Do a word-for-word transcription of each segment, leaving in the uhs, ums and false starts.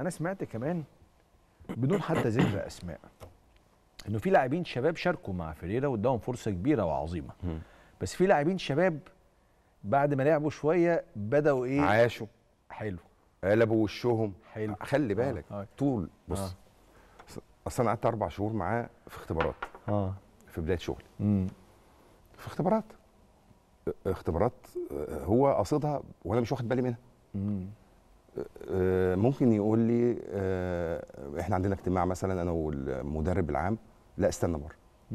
انا سمعت كمان بدون حتى ذكر اسماء انه في لاعبين شباب شاركوا مع فيريرا واداهم فرصه كبيره وعظيمه، بس في لاعبين شباب بعد ما لعبوا شويه بداوا ايه، عاشوا حلو، قلبوا وشهم حلو. خلي بالك آه. طول بص آه. اصل انا قعدت اربع شهور معاه في اختبارات اه في بدايه شغلي، في اختبارات اختبارات هو قاصدها وانا مش واخد بالي منها. مم. ممكن يقول لي احنا عندنا اجتماع مثلا انا والمدرب العام، لا استنى بره،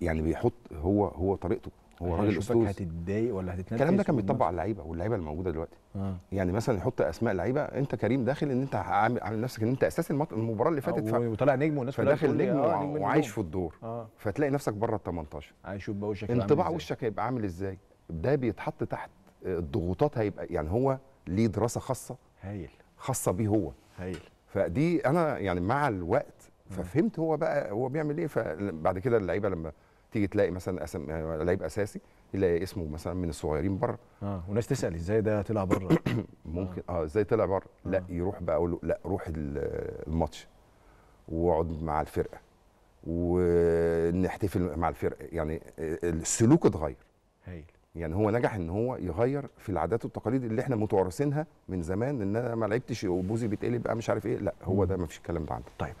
يعني بيحط هو هو طريقته، هو راجل اسطوري. هتتضايق ولا هتتنرفز؟ الكلام ده كان بيطبق على اللعيبه واللعيبه الموجوده دلوقتي آه. يعني مثلا يحط اسماء لعيبه، انت كريم داخل ان انت عامل نفسك ان انت اساس المباراه اللي فاتت آه، وطالع نجم والناس كلها داخل نجم آه وعايش في الدور آه. فتلاقي نفسك بره ال تمنتاشر، عايش يبقى وشك انطباع وشك هيبقى عامل ازاي؟ ده بيتحط تحت الضغوطات، هيبقى يعني هو ليه دراسه خاصه هايل خاصه بيه هو هايل. فدي انا يعني مع الوقت ففهمت هو بقى هو بيعمل ايه. فبعد كده اللعيبه لما تيجي تلاقي مثلا اسم لعيب اساسي يلاقي اسمه مثلا من الصغيرين بره اه، وناس تسال ازاي ده طلع بره ممكن اه ازاي طلع بره آه. لا يروح بقى اقول له لا روح الماتش واقعد مع الفرقه ونحتفل مع الفرقه، يعني السلوك اتغير هايل. يعني هو نجح ان هو يغير في العادات والتقاليد اللي احنا متوارثينها من زمان، ان انا ما لعبتش وبوزي بيتقلب بقى مش عارف ايه، لا هو ده ما فيش الكلام ده عنده. طيب